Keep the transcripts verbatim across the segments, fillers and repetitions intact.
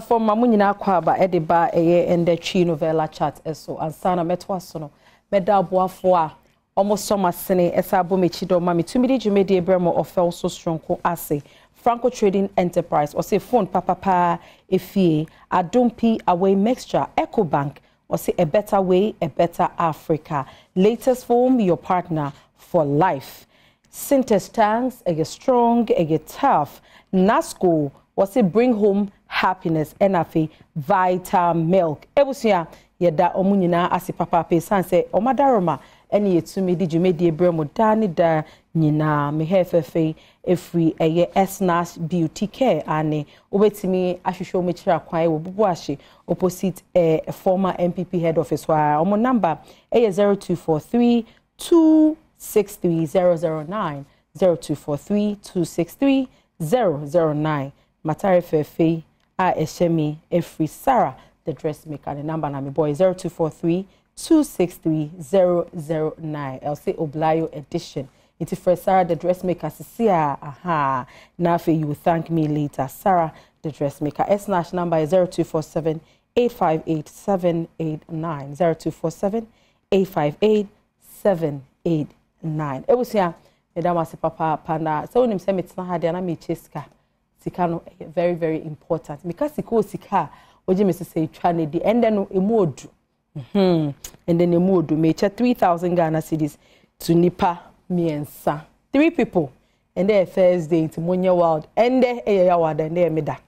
For Mamunina Kwaba, Ediba, Aye, and the Chi Novella chat, Esso, and Sana Metwasono, Medabua Foa, almost so much Sene, Esabo Michido, Mammy, to me, you made the Bremo of Fell so strong, co assay, Franco Trading Enterprise, or say phone, Papa, pa, if ye, a dumpy away mixture, Echo Bank, or say a better way, a better Africa. Latest form, your partner for life. Synthes tanks, a strong, a tough, Nasco, or say bring home. Happiness, N F A, Vita Milk. Ebusia, yeda omunina asi papa pesan se omadaroma eni yetumi di jumedi ebremo dani da nyina mehefefe efri eye esnash beauty care ane obetimi ashisho mechira kwae wobubuashi opposite eh, former N P P head office wa omo number eye zero two four three two six three zero zero nine zero two four three two six three zero zero nine Matare Fefe I Eshemi Efri Sarah, the dressmaker, the number na mi boy zero two four three two six three zero zero nine. Elsie Oblayo edition. It's first Sarah, the dressmaker. Sisia, aha. Nafe, you will thank me later. Sarah, the dressmaker. S Nash number is zero two four seven eight five eight seven eight nine. zero two four seven eight five eight seven eight nine. It was here, Madame Papa Panda. So, name Semit Nahadi and I meet Chiska. Sikano very very important because siko sika oje me say twa ne di and then emu odu mhm and then emu odu me che three thousand Ghana cedis to nipa miensa three people and then first day to Monya World and then eya wada and then meda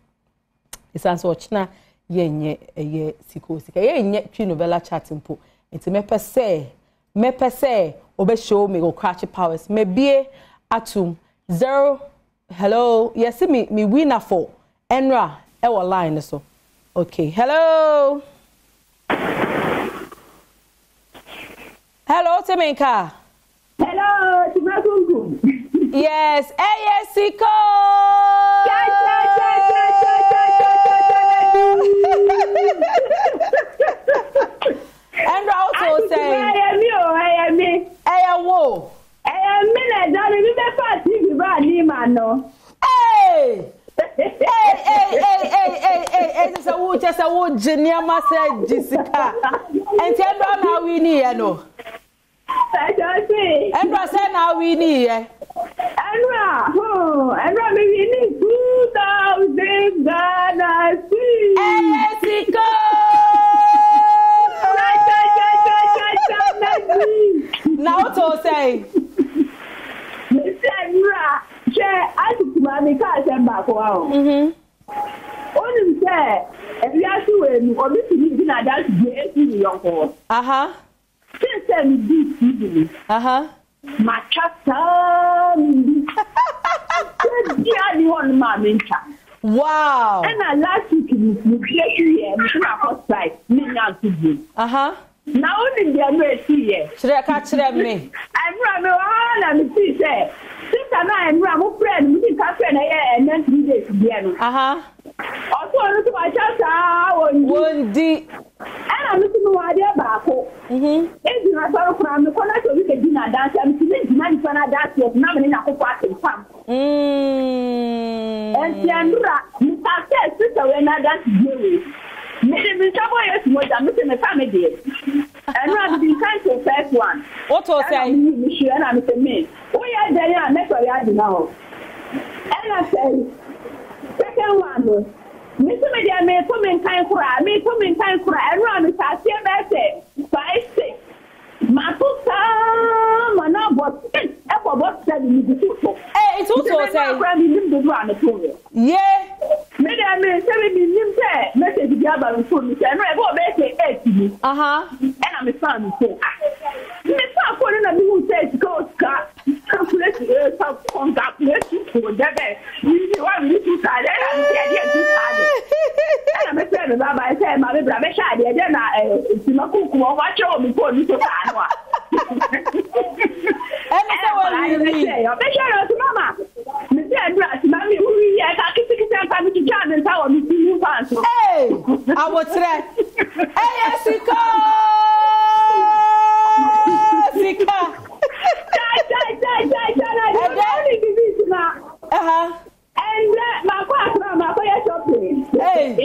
isanso ochna yenye eye siko sika yenye twi novella chat mpo nti me pese me pese obe show me go crash powers me bie atum zero hello, yes, me, me winner for Enra, our line so. Okay, hello. Hello, Temenka. Hello, Timakungu. Yes, A S C O. Yes, yes, yes, yes, yes, yes, yes, Enra also say. I am you, I am me. I am woe. Hey! Hey, hey, hey, hey, hey, hey, hey, it's a wood, just a wood, Jeniama said Jessica. And tell her now we need, you know. And I said, now we need. And I need two thousand Ghana cedis. Hey, Siko! Now to say. I took my car and back. Only say, if you are doing or this is not that great. Uh huh. Since then, uh huh. My chapter. Wow. And I last week in the uh huh. Now only the other two years. Should I catch me? I'm rather all and Ramu friend, we didn't and then we did again. Aha. Also, my child, one D. And I'm looking to my dear Baco. Mhm. It's not from the corner to make a dinner dance and to make money for a dance of nominating a party farm. Mmm. And Sandra, you can't tell sister when I dance you. Maybe someone was a missing a family. And I'm the kind of first one. What was I? And I'm the maid. We are there, and that's what I do now. And I said, second one, Mister Media may come in time for I may come in time for I run with our same message. Five, six. My two sons are not what it's about seven. Hey, it's also a friend. Yeah, maybe I may seven million message the other for me. And I go back to me. Uh huh. And I'm a son. Who says go cut? Calculate yourself on that. Let's do that. You want me to say that? I'm a friend of I said, my brother, Shadi, then I cook what you want before you talk. And I say, I'm sure of Mama. Mister Andras, Mammy, who yes, I can take a time to jump and tell me to move on. Hey, I was right. Hey, yes, I And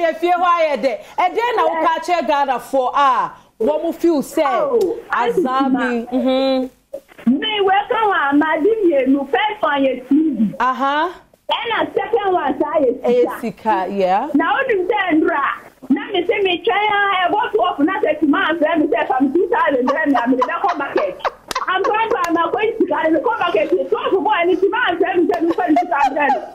if you are there, and then I'll catch a Ghana for ah, what will you say? Azabi, mhm. May welcome one, Madame, you pay for your T V. Uh huh. And a second one, I say, yeah. Now, you say, now you say, me try, I want to open up a month, let me say, from two thousand, I'm in the home market. I'm going by my way to get in the home market, you talk to one, and it's a month, let me say, twenty thousand.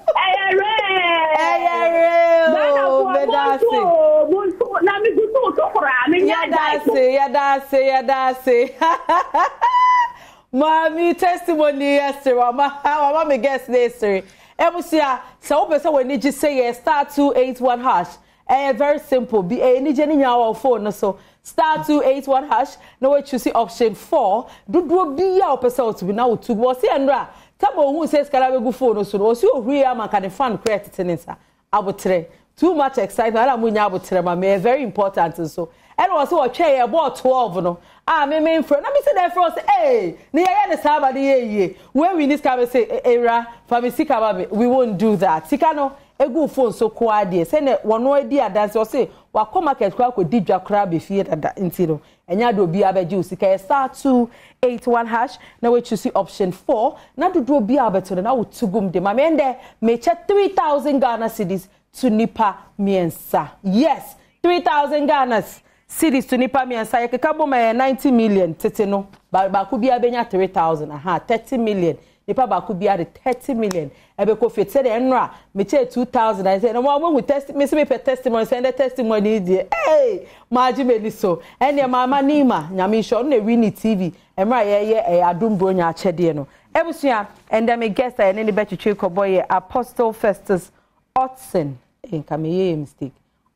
Mommy testimony yesterday. Mama, mama guess yesterday. Ebusia, so person when you say yes, star two eight one hash. Eh, very simple. Be any journey our phone so star two eight one hash. Now we choose option four. Do do be your person to be now to was see andra. Tabo who says karabe go phone so. Osi o hwia man can fan credit tenisa. Abotre. Too much excitement. I don't know what very important and so. And also, I chair about twelve. No, I'm a main friend. I me say that first. Hey, near the somebody here. When we need to say, era, family sick about we won't do that. Sikano, a good phone so quiet. Send one idea that's or say, well, come market crack with deep your crab if you had that incident. And you do be a bad juice. You start two eight one hash. Now, we choose option four. Now, to do be a better than I would to gum them. I mean, there may check three thousand Ghana cities. To Nipa Miensa. Yes, three thousand Ghana's cities to Nipa Miensa. You can buy ninety million. Tetino. Bakubia Benya three thousand. Aha, thirty million. Nipa Bakubia the thirty million. Ebeko Fit said, Enra, Miche two thousand. I said, no one who tested me, me testimony, send a testimony. Hey, Margie made so. And your mama Nima, Yamisha, on the Winnie T V. And my yeah, I don't bring your chediano. Ebusia, and then me guess that any better trick or boy, Apostle Festus. Otson, in Kamiye mistake.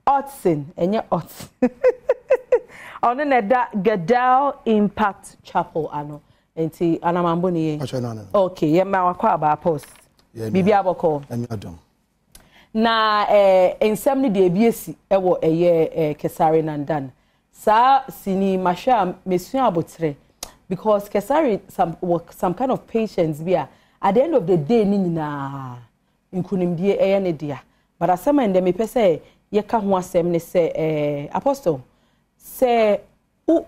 Otson, and your Ots. On the Gadal Impact Chapel, ano. And see, Anamamboni. Okay, yeah, my quaba post. Bibi Aboko. And your dom. Na, eh, in seventy day, B S C, ewo, a year, eh, Kesarri Nandan. Sa, sini, Masha, Monsieur Abotre. Because Kesarri, some some kind of patience, beer. At the end of the day, Nina. Including the Aenedia. But as some and them may per se, ye can't want them, they say, Apostle. Say, oh,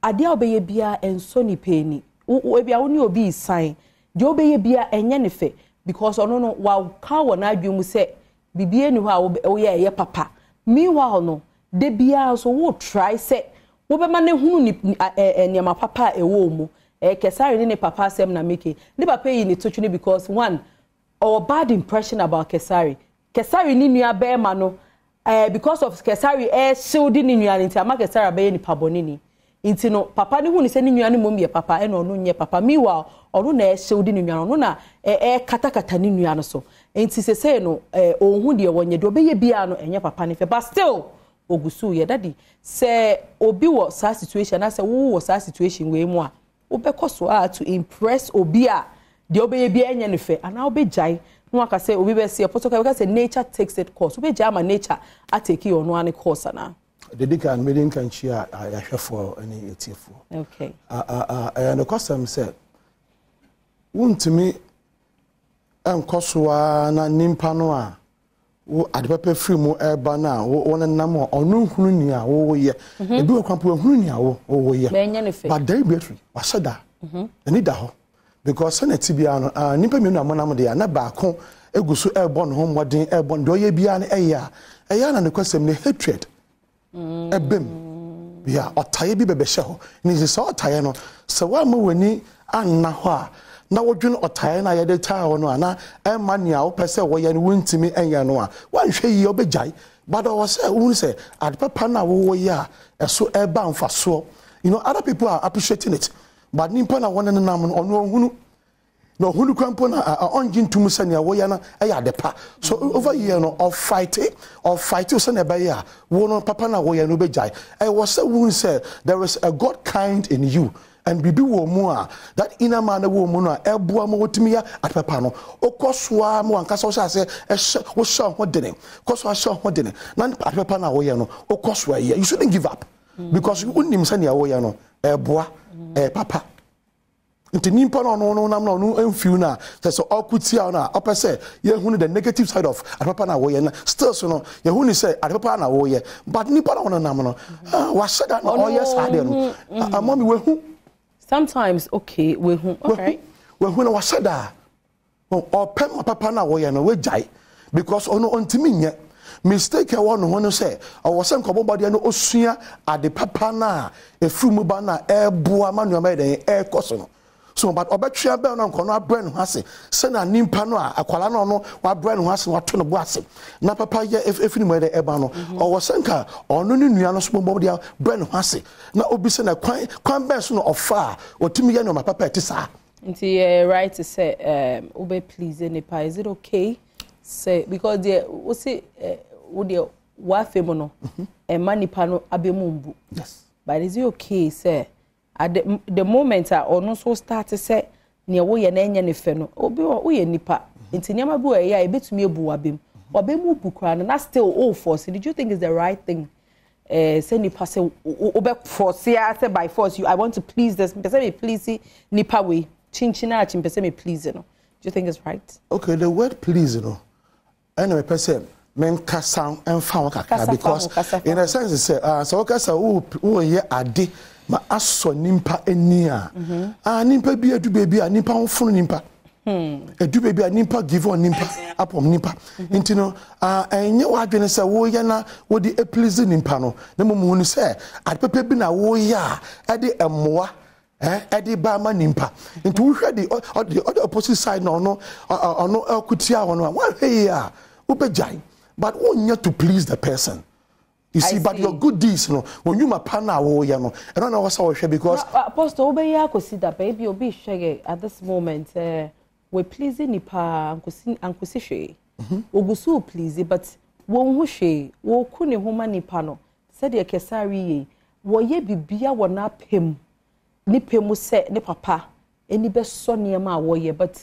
I dare obey beer and Sonny Penny. Oh, be only obey sign. Do obey beer and Yenife, because I don't know while cow and I do say, be beer new, oh, yeah, yeah, papa. Meanwhile, no, the beer so would try, say, Woberman who and your papa a woman, a Kesarri in a papa seminar making. Never pay in it because one. Or bad impression about Kesarri. Kesarri ni ya bear mano. Eh, because of Kesarri eh shielding in ya inti ama Kesarri abe ni pabonini. Inti no papa ni huni seni ya ni mumbi ya papa eno onu nye papa miwa onu na eh shielding in ya onu na eh eh kata kata ni ya no so. Inti se se no eh ohundi ya wanye dobe ye biya no enye papa ni fe. But still ogusu ye daddy se obi wo sa situation na se wo wo sa situation we mwa. Obe koso ah to impress obiya. The obey be any effect, and I'll be jai. No one can say, we will see a potoka because nature takes it course. We jam and nature, I take you on one course. Now, the dick and meeting can share. I have for any eighty four. Okay, I and the custom said, won't to me, and Coswana Nimpanoa, who at the paper free more air banana, who on a number or no Hunia, oh, yeah, they do a company of Hunia, oh, yeah, but they battery, or Sada, and Nidaho. Because Senate Tibiano, a Nipamina Monamade, and a Bacon, a Gusu airborne home, what day airborne doye bian a ya, a yan and the question the hatred. A bim, ya, or Tayebi Bebesho, and it is all Tayano. So one more ni and Nahua. Now, what you know, or Tayana, I did Tayanoana, and Mania, per se, way and win to me and Yanoa. One shay you be jai, but I was a wound say, at Papana, wo ya, a so airbound for so. You know, other people are appreciating it. But Nimpana one and Naman or no Hunu no Hunu Crampona are on Jin to Musania, Wayana, Ayadepa. So over here, no, or fight it, or fight to Sanabaya, one on Papana Wayano Bejai. I was a woman said, there is a God kind in you, and Bibi Womua, that inner man, a woman, Elbua Motimia at Papano, or Coswa Moancasosa, say, was shown what dinner, Coswa shown what dinner, none at Papana Wayano, or Cosway. You shouldn't give up because you wouldn't him Sania Wayano, Elbua. Eh, papa, Nti nimpa no no no nam na no emfiu na so okuti a na opese ye hunu the negative side of Adepa na wo ye na still so no ye hunu say Adepa na wo ye but nimpa no nam no wa shada na all yes are there no amami we hu sometimes okay we hu okay we hu na wa shada o pem papa na wo ye no we jai because ono ontimi nye mistake I want to say I was saying kabobadi no osua Adepa pa na efu mu ba na e boa manu amede e koso no. So, but Obetria Bell and Connor Bren Hassi, send a Nimpanoa, a Colano, or Bren Hassi, or Tunabuassi. Napa, if you made the Ebano, or Wasenka, or Nunianos Bombodia, Bren Hassi. Now, Obison, a crime person of far, or Timiano, my papa Tissa. And the right to say, um, Obey, please, any pie, is it okay? Say, because there was it, would your wife, Mono, and Mani Pano Abimumbu. Yes. But is it okay, sir? At the, the moment I or no so start to say near wo ye nanya ne fe no obi wo ye nipa nti nyama bi wo ye e betumi ebu abem obemu bu kra na still all force. Did you think is the right thing eh say nipa say obe force ya say by force you I want to please this person me please nipa we chinchina chin person me please no. Do you think it's right? Okay, the word please no anyway person men kasan emfa wo kakra because in a sense say uh so kasa wo ye ade ma aso nimpa enia mm-hmm. Ah nimpa bi adu baby a nimpa honfunu nimpa hmm adu baby a nimpa give on nimpa apom nimpa mm-hmm. Nti no ah enye wadwene se wo ye na wo di please nimpa no na momu ni se Adepa bi na wo ye a edi emoa eh edi ba ma nimpa nti wo hwe di the opposite side no no ono akutia ho no wa hwe ye a ubegai but only to please the person. You see, I but see. Your good deeds, you know, when you mapana wo you know, I don't know what's our share because. Apostle, obey ya kusida baby obi shege at this moment. We pleasing nipa ankusi ankusi she. Ogusu please, but wonhu she wo kune homa nipa no. Said ya Kesarri ye wo ye bibia wo na pem ni pemu se ni papa eni be so niema wo ye but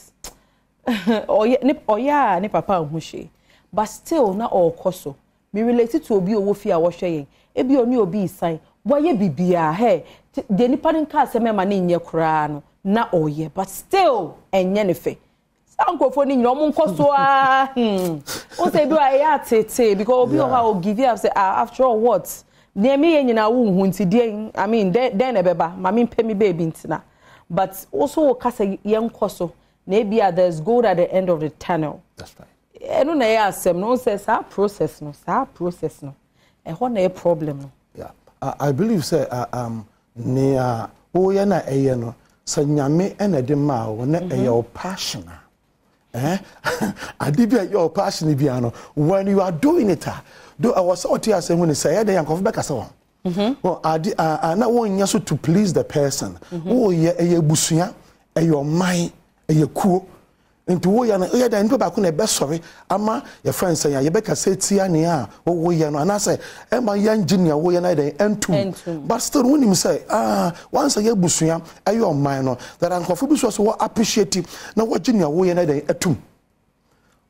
oye ni oya ni papa wonhu she but still na okoso. Me related to obi owo fi awo hweye ebi oni obi isan boye bibia he de nipa nka se me ma ne nye kura no na oye but still enye ne fe sankofo ni nyo mo nkoso a hmm o se bi wa ya tete because obi o ha o give you say after all what ne me ye nyina wo hu nti den I mean den e beba ma me pemi baby ntina but also o kasa ye nkoso na ebi there's gold at the end of the tunnel. That's right. I don't know. I said, no, says our process, no, our process, no. And what a problem. Yeah, I believe, sir, um, near Oyana Ayano, Sanyame and Adema, when they are passionate. Eh? I did your passion, Biano, when you are doing it. Though I was out here saying when they say, they are coming back as well. Well, I did, I not want you to please the person. Oh, yeah, a busia, a your mind, a your cool. Into wo ya na ya da nto ba ko na be sorry ama your friends say ya be ka say tia ne a wo ya no ana say e ma ya engineer wo ya na dey entu but still when him say ah once ya busua ayi o man no that ankofo busua so appreciate na wo engineer wo ya na dey etum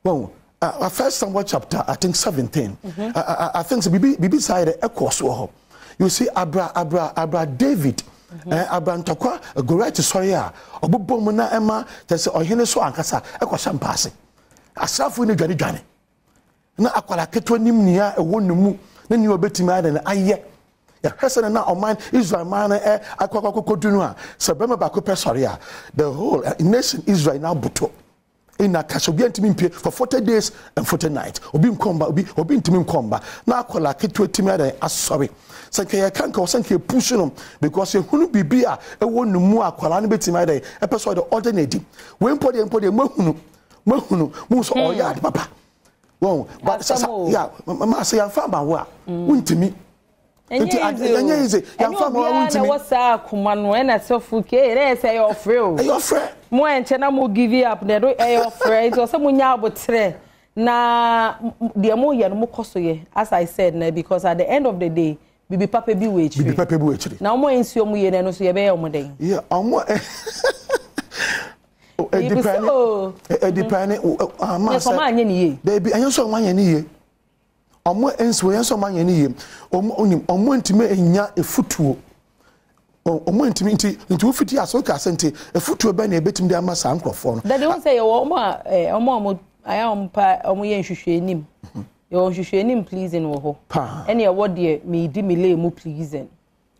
well uh, first Samuel chapter I think seventeen mm-hmm. I, I, I think bibi bibi side e course wo you see abra abra abra David Abrantakwa, a gorete soya, or Bobomuna Emma, that's or Henneso and Cassa, a question passing. A self winning Johnny Johnny. Now, a qualaketuanim near a one moo, then you were betting mad and I yet. Your person and now of mine Israel man, a quacocotinua, Sabema Bacope Soria. The whole nation Israel now buto. In a Casobian to me for forty days and forty nights, or being combat, or being to me combat. Now, qualaketuatimada, as sorry. Sankey can't call Sankey pushing them because you wouldn't be beer, a one no more qualanibit in my day, a person alternative. When put and put a mohunu, mohunu, moose or yard, papa. Well, but yeah, Massy and Fama, wouldn't me? And yes, young Fama, what's up, Kuman, when I saw Fouquet, say your friend, your friend. More and China will give you up, there are your friends or someone now but three. Now, dear Moya, no more cost ye, as I said, because at the end of the day, Bibi Papa be wage. Bibi Papa be wage. Now more insu mu ye na no so ye be omo den. Yeah, omo. Oh, e depend. E depend ah ma say. Yes, omo anye ni ye. Baby, anye so omo anye ni ye. Omo ensu ye so omo anye ni ye. Omo onim, omo ntime enya efutuo. Omo intimi inti inti ufiti asoka sente efutu ebane ebetim de amasa ankrofo no. That they won't say yo omo omo omo aya ompa omo ye nhwehwenim. Yo nhwehwenim pleasing wo ho. Ene ye wo de me di me le mu pleasing.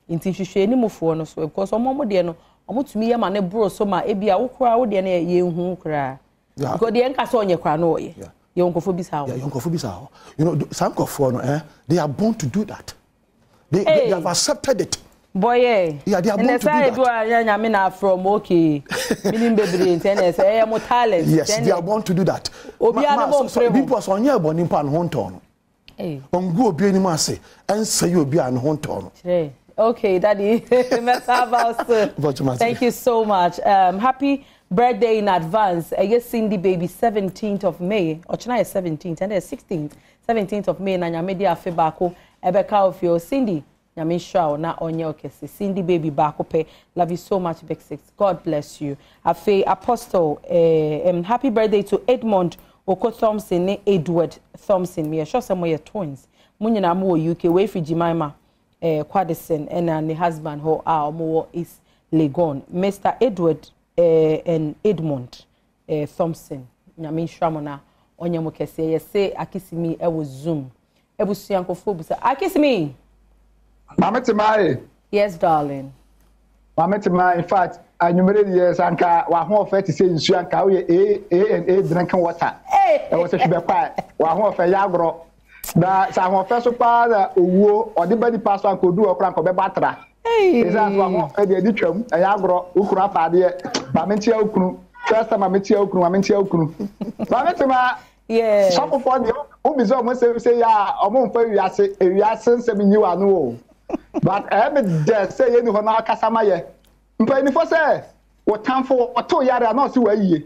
Inti nhwehwenim fo no so because omo omo de no omo tumi ye ma ne bro so ma ebia wo kura wo de na ye hu kura. Because de enka so onye kura no ye. Yo nkofo bisa ho. Yo nkofo bisa ho. You know sankrofo no eh they are born to do that. They they have accepted it. Boy, yeah, they are born to do that. Yes, they are born to do that. Some people are only born in pan honton. On go be any masse and say you be an honton. Okay, Daddy. Thank you so much. Um, happy birthday in advance. I guess Cindy baby, seventeenth of May. Or China is seventeenth and then sixteenth, seventeenth of May. Nanya media febako ebeka of your Cindy. Cindy baby bakope. Love you so much, Big Six. God bless you. Afe Apostle, eh, um, happy birthday to Edmond Oko Thompson, ne Edward Thompson. Me sure some your twins. Munyana mo U K way for Jemima eh Quadison and her husband who are more is Legon. Mister Edward eh, and Edmond eh, Thompson. Nyamin Shramona onyamu kese. Yes, say akisimi ewo zoom. Ebu suyankofobisa. Akisimi. Mametimai. Yes, darling. Mametimai, in fact, I numbered years and one more fifty cents, and A and A drinking water. Hey, I was a sugar pie. One more for Yagro. That's our first father who or the body pastor could do a crank of a batra. Hey, that's one more for the edition, a Yagro, Ukra Padia, Mametio crew, first time I met your crew, I met your crew. Mametima. Yeah. Some of the who is almost say, yeah, I won't pay you as since you are no. But I haven't dared say anyone now, Casamaya. But if I say, what time for what two yard are not to a year?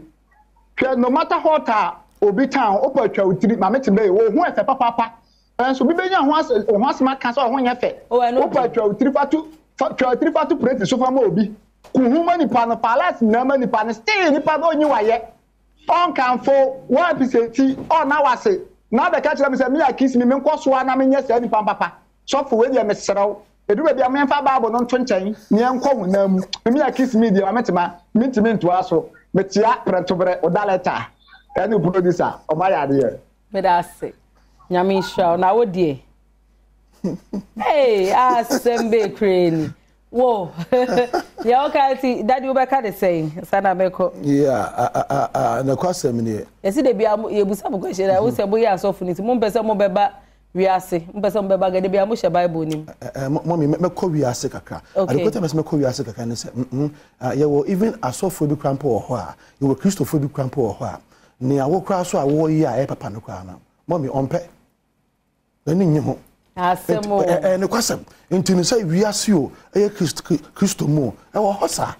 No matter what time or be town, or to treat my meeting day, or who is a papa. And so we may once once my castle when you fit. Oh, I know, but to trip out to trip out to print the sofa movie. Who many pan of palace, no many pan stay in the pan on you are yet. On can for one percent or now I say. Now the catcher is a mere kiss me, Mimcoswana, I mean, yes, any pampa. So for William, Miss Serrow, it will be a man for Babble on twenty, Niam Common, the mere kiss me, the Ametima, Mintimin to us, Metia, Pratobre, or Daletta, and you producer, or my idea. But I say, Yamin shall now, dear. Hey, I send bakery. Whoa, yeah, okay, that you back at saying, Sana Beko. Yeah, no question. Yes, it be a busy question. I will say, we are so funny. Mumbesa Mobeba, we are sick. Mumbesa Mobeba, they be a musha by boning. Mommy, Mako, we are sick. I put them as Mako, we are sick. I said, hm, you were even a so phobic cramp or wha. You were crystal phobic cramp or wha. Near walk cross, so I wore ya a panocana. Mommy, on pet. Learning you. And the question, until say we ask you, a Christo Mo, our hossa.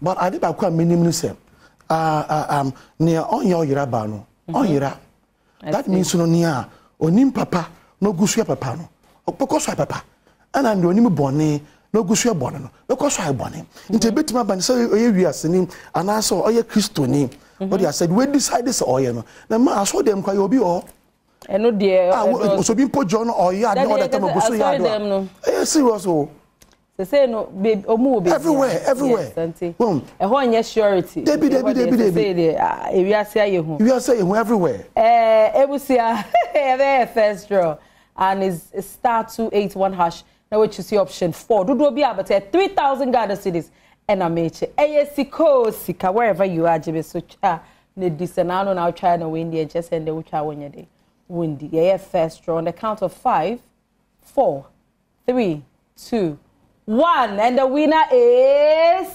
But I did not quite minimally say, ah, um, near on your Yerabano, on Yera. That means no near, or nim papa, no goosey papano, or Pocoswa papa. And I'm your name bonnet, no goosey bonnet, no cosy bonnet. Into a bit my band, so we are singing, and I saw a Christo name. But I said, we decide this oil. Now I saw them cry, you'll be all. And no dear, I was being put John or yard, all that time. I them no. Yes, serious. They say no, babe, or move everywhere, everywhere. Boom, a whole yes, surety. Debbie, Debbie, Debbie, Debbie, we are saying, we are saying everywhere. Eh, it was there first draw and is star two eight one hash. Now, which you see option four. Do do be able to three thousand Ghana cities and I made it. A S C code, Sika, wherever you are, Jimmy, so ah, the disanano now trying to win the and just send the which I win your day. Windy, yeah, first draw on the count of five, four, three, two, one, and the winner is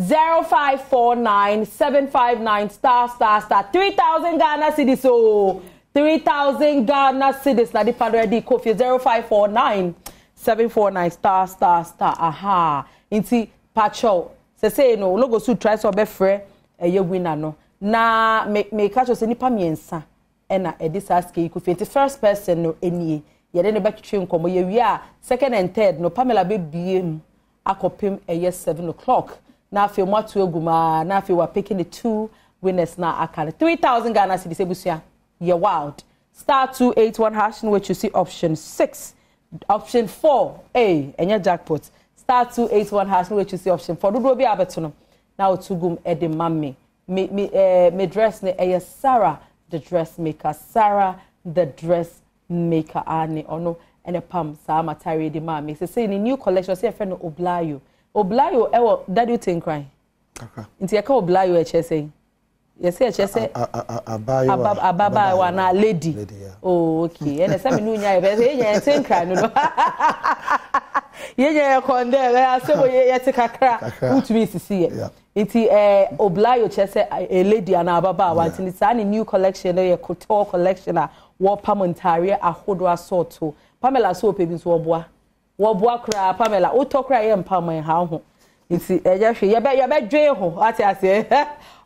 zero five four nine seven five nine star star star three thousand Ghana cedis. So three thousand Ghana cedis. Now the father already coffee zero five four nine seven four nine star star star. Aha, inti pacho. Se say no logo su try so be free. Eye winner no na me me catch us any pamiensa. Ena edisa aske iku fifty first person no enie ye de ne ba twetwe nkomo ye wi a second and third no Pamela be biem akopem eye seven o'clock na afi mo ato aguma na afi wa picking the two winners na akale three thousand Ghana cedis ebusia ye wild star two eight one hash in which you see option six option four a enya jackpot star two eight one hash no which is the option for do be abetuno now to gum e de mami me me eh me dress ne eh Sarah the dressmaker Sarah the dressmaker ani ono ene pam sa matari de mami say say ni new collection say friend oblayo oblayo e wo daddy think cry kaka nti e ka oblayo e che say yes e che say abayo ababa wa na lady oh okay ene say me nu nya e be say nya think cry no no Yeye kondele asebo yeye te kakra utumi sisi iti eh oblayo chese a lady ana ababa wanti ni sani new collection no ye couture collection a wo pamontare ahodo asorto Pamela so pebi so oboa wo boa kra Pamela utokra ye mpaman ha ho iti eje hwe ye be ye be dwen ho ati ase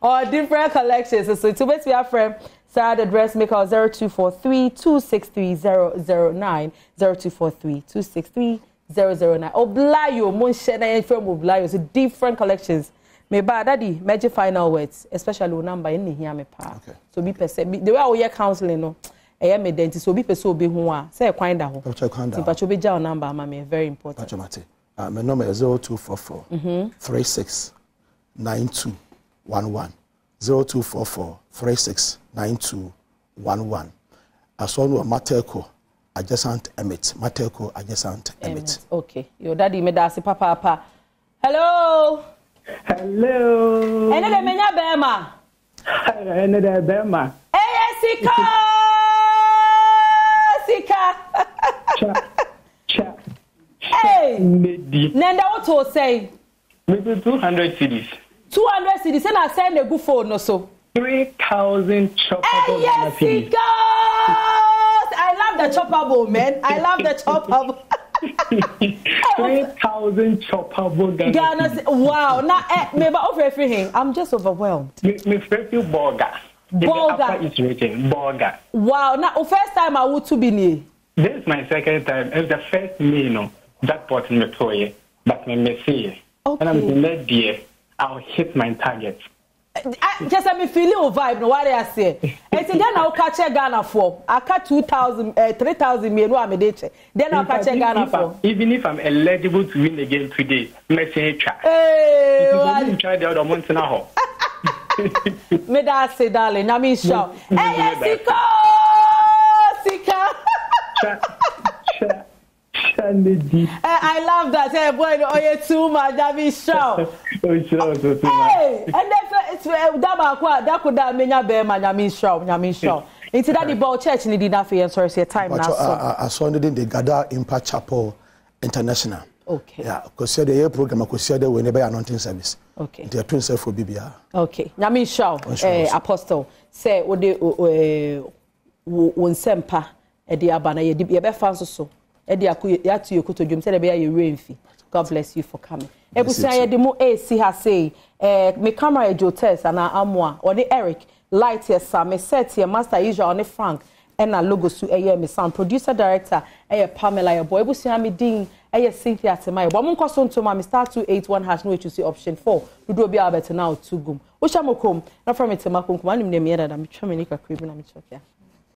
all different collections so to bet your friend Sarah the dressmaker zero two four three two six three zero zero nine zero two four three two six three zero zero nine. Oblayo, Monshena and Firm Oblayo. So different collections. Me ba daddy, magic final words, especially when number in here me pa. So be person. The way I hear counseling, no, I hear me dentist. So be person obi huwa. Say I kind of. Pacho kind of. Pacho be jail number, mama. Very important. Pacho mate. Ah, my number is zero two four four three six nine two one one zero two four four three six nine two one one. Asonu amaterko. Adjacent Emmet, Mateko, adjacent Emmet. Okay, your daddy made us papa papa. Hello, hello, another Mena Bema, another Bema. Hey, Sika, Sika, Cha, hey, Nanda, what will say? Maybe two hundred cities. two hundred cities, and I send a good phone or so. three thousand choppers. Hey, yes, Sika. I love the chopper bowl, man. I love the chopper bowl. three thousand chopper bowl. Wow. Now, maybe over everything. I'm just overwhelmed. Me, me first you burger. Burger. It's written burger. Wow. Now, first time I would to be near. This is my second time. It's the first meal that brought me to you, but me me see. And I'm the lady. I'll hit my target. I just I'm feeling a vibe. No, what I say. It's in Ghana. I'll catch a Ghana for. I catch two thousand, uh, three thousand million. I'm a date. Then I'll catch a Ghana for. Even if I'm eligible to win the game today, let's say try. Hey, what? Try the other month now. Me that say, darling. I mean, shout. Hey, Sika, Sika. I love that. Hey, boy, oh yeah, too much. That is show. Hey, and that's that could that mean your bear man. I mean show, I mean show. It's that the ball church needed that for your source your time now. I saw the Ghana Impact Chapel International. Okay. Yeah, because the year program I could share when they buy anointing service. Okay. They are twin self for B B R. Okay. I mean show. Eh, Apostle say what they won semper at the Abana. You be a fan so. God bless you for coming. Me camera and amwa or the Eric Light here, Sam, set here, Master Asia on the Frank, and a logo to A M sound producer director, a Pamela, your boy, Busami Ding, a Cynthia to my woman cost on to my star two eight one has no to see option four. You do be better now, two gum. Ushamokum, not from it to Macum, one name, and I'm a criminal.